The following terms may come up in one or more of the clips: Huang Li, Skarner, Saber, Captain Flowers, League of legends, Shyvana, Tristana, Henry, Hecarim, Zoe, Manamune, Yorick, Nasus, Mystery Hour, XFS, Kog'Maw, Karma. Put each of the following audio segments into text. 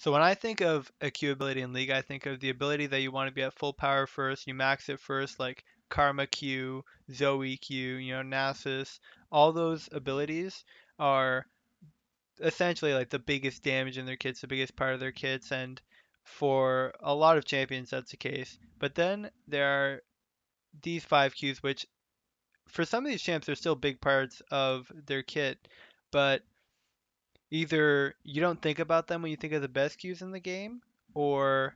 So when I think of a Q ability in League, I think of the ability that you want to be at full power first, you max it first, like Karma Q, Zoe Q, you know, Nasus. All those abilities are essentially like the biggest damage in their kits, the biggest part of their kits, and for a lot of champions that's the case. But then there are these 5 Qs, which for some of these champs are still big parts of their kit, but either you don't think about them when you think of the best Qs in the game, or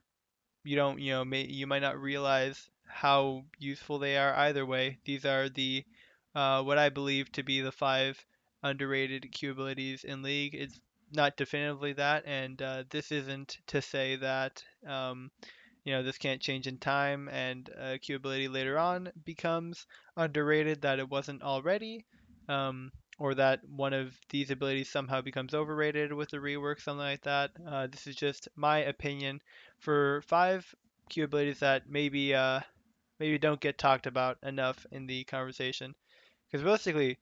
you don't, you know, you might not realize how useful they are. Either way, these are the what I believe to be the 5 underrated Q abilities in League. It's not definitively that, and this isn't to say that you know, this can't change in time and a Q ability later on becomes underrated that it wasn't already, or that one of these abilities somehow becomes overrated with a rework, something like that. This is just my opinion for 5 Q abilities that maybe don't get talked about enough in the conversation, because realistically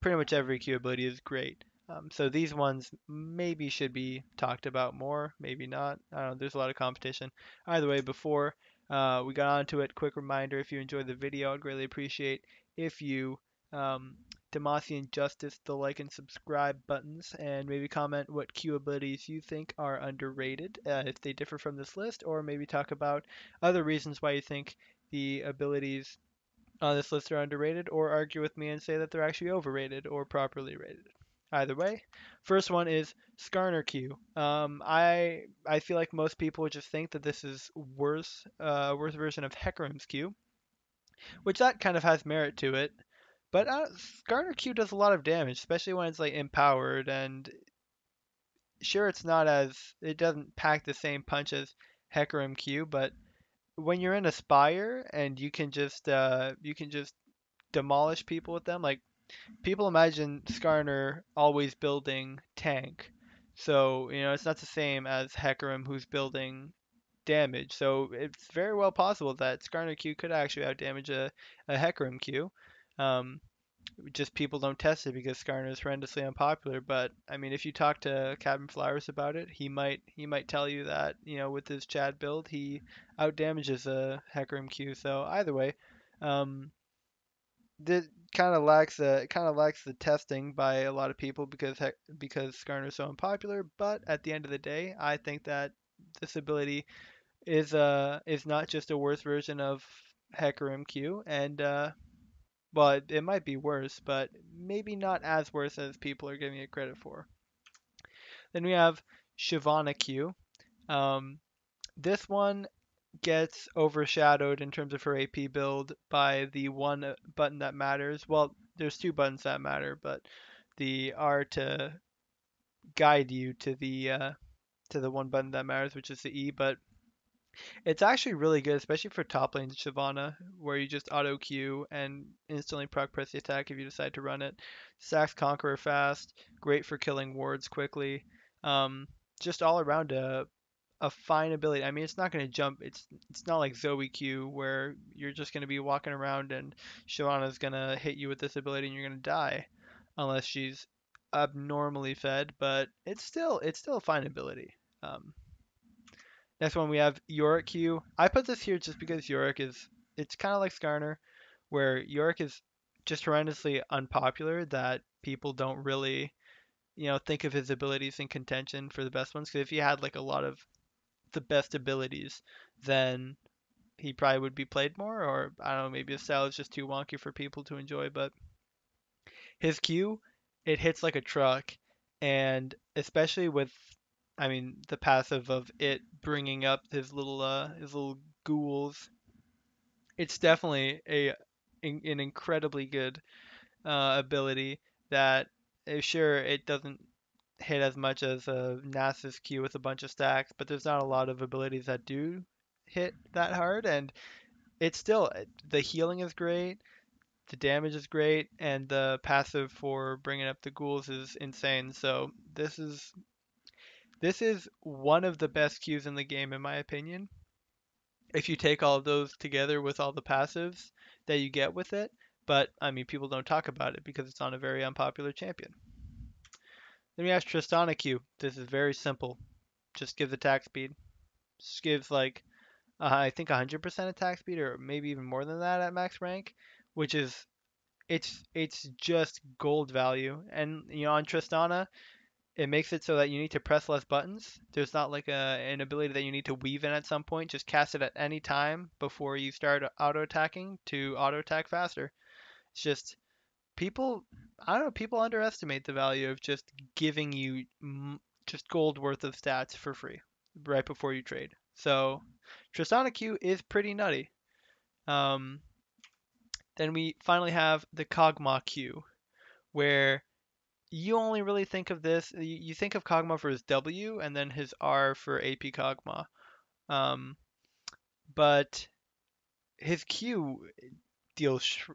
pretty much every Q ability is great. So these ones maybe should be talked about more, maybe not. I don't know, there's a lot of competition. Either way, before we got onto it, quick reminder, if you enjoyed the video, I'd greatly appreciate if you Demacian Justice the like and subscribe buttons, and maybe comment what Q abilities you think are underrated, if they differ from this list, or maybe talk about other reasons why you think the abilities on this list are underrated, or argue with me and say that they're actually overrated or properly rated. Either way, first one is Skarner Q. I feel like most people just think that this is worse version of Hecarim's Q, which that kind of has merit to it. But Skarner Q does a lot of damage, especially when it's like empowered, and sure, it's not as, it doesn't pack the same punch as Hecarim Q, but when you're in Aspire and you can just demolish people with them. Like, people imagine Skarner always building tank, so you know, it's not the same as Hecarim who's building damage, so it's very well possible that Skarner Q could actually outdamage a Hecarim Q. Just people don't test it because Skarner is horrendously unpopular, but I mean, if you talk to Captain Flowers about it, he might tell you that, you know, with his Chad build, he outdamages a Hecarim Q. So either way, this kind of lacks the testing by a lot of people because Skarner is so unpopular. But at the end of the day, I think that this ability is not just a worse version of Hecarim Q, and well, it might be worse, but maybe not as worse as people are giving it credit for. Then we have Shyvana Q. This one gets overshadowed in terms of her AP build by the one button that matters. Well, there's 2 buttons that matter, but the R to guide you to the one button that matters, which is the E. But it's actually really good, especially for top lane Shyvana, where you just auto Q and instantly proc press the attack if you decide to run it. Stacks Conqueror fast, great for killing wards quickly. Just all around a fine ability. I mean, it's not going to jump. It's not like Zoe Q where you're just going to be walking around and Shyvana's going to hit you with this ability and you're going to die, unless she's abnormally fed. But it's still a fine ability. Next one we have Yorick Q. I put this here just because Yorick is, it's kind of like Skarner, where Yorick is just horrendously unpopular that people don't really, you know, think of his abilities in contention for the best ones. Because if he had like a lot of the best abilities, then he probably would be played more, or I don't know, maybe his style is just too wonky for people to enjoy. But his Q, it hits like a truck, and especially with, I mean, the passive of it bringing up his little ghouls. It's definitely an incredibly good ability that, sure, it doesn't hit as much as a Nasus Q with a bunch of stacks, but there's not a lot of abilities that do hit that hard, and it's still, the healing is great, the damage is great, and the passive for bringing up the ghouls is insane. So this is one of the best Qs in the game, in my opinion. If you take all of those together with all the passives that you get with it. But, I mean, people don't talk about it because it's on a very unpopular champion. Then we have Tristana Q. This is very simple. just give attack speed. Just gives like I think 100% attack speed, or maybe even more than that at max rank, which is it's just gold value. And you know, on Tristana, it makes it so that you need to press less buttons. There's not like an ability that you need to weave in at some point. Just cast it at any time before you start auto attacking to auto attack faster. It's just people, I don't know, people underestimate the value of just giving you just gold worth of stats for free right before you trade. So Tristana Q is pretty nutty. Then we finally have the Kog'Maw Q, where you only really think of this, you think of Kog'Maw for his W and then his R for AP Kog'Maw. But his Q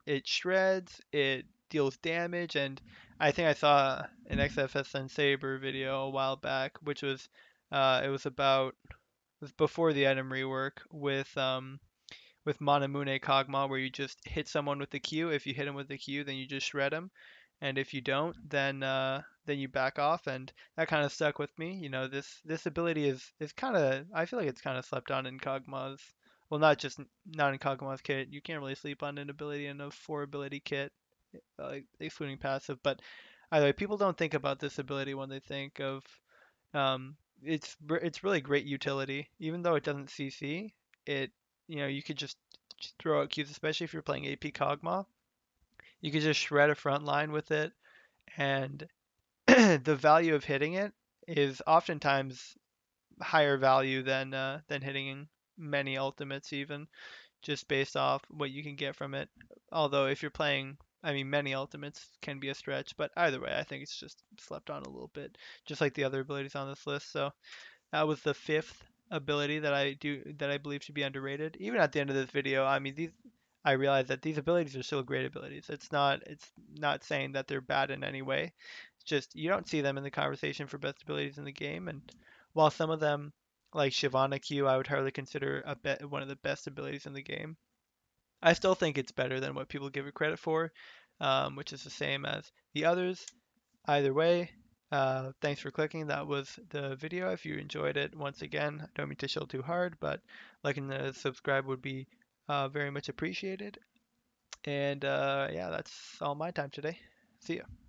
it shreds, it deals damage, and I think I saw an XFS and Saber video a while back, which was it was before the item rework with Manamune Kog'Maw, where you just hit someone with the Q. If you hit him with the Q, then you just shred him. And if you don't, then you back off, and that kind of stuck with me. You know, this ability is kind of, I feel like it's kind of slept on in Kog'Maw's. Well, not in Kog'Maw's kit. You can't really sleep on an ability in a 4 ability kit, excluding passive. But either way, people don't think about this ability when they think of. It's really great utility, even though it doesn't CC. It, you know, you could just throw out Qs, especially if you're playing AP Kog'Maw. You could just shred a front line with it, and the value of hitting it is oftentimes higher value than hitting many ultimates, even just based off what you can get from it. Although if you're playing, I mean, many ultimates can be a stretch, but either way, I think it's just slept on a little bit, just like the other abilities on this list. So that was the 5th ability that I believe to be underrated. Even at the end of this video, I mean, I realize that these abilities are still great abilities. It's not saying that they're bad in any way. It's just you don't see them in the conversation for best abilities in the game. And while some of them, like Shyvana Q, I would hardly consider one of the best abilities in the game, I still think it's better than what people give it credit for, which is the same as the others. Either way, thanks for clicking. That was the video. If you enjoyed it, once again, I don't mean to shill too hard, but liking and subscribe would be very much appreciated. And yeah, that's all my time today. See ya.